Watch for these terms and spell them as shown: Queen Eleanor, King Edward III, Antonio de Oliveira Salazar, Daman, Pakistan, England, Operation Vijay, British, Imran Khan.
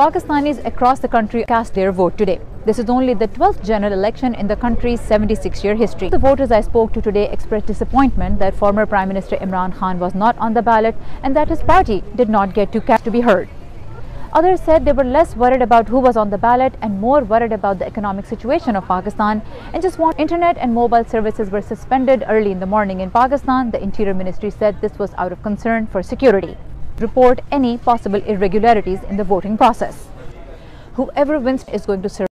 Pakistanis across the country cast their vote today. This is only the 12th general election in the country's 76-year history. The voters I spoke to today expressed disappointment that former Prime Minister Imran Khan was not on the ballot and that his party did not get to be heard. Others said they were less worried about who was on the ballot and more worried about the economic situation of Pakistan and just want internet and mobile services were suspended early in the morning in Pakistan. The Interior Ministry said this was out of concern for security. Report any possible irregularities in the voting process. Whoever wins is going to serve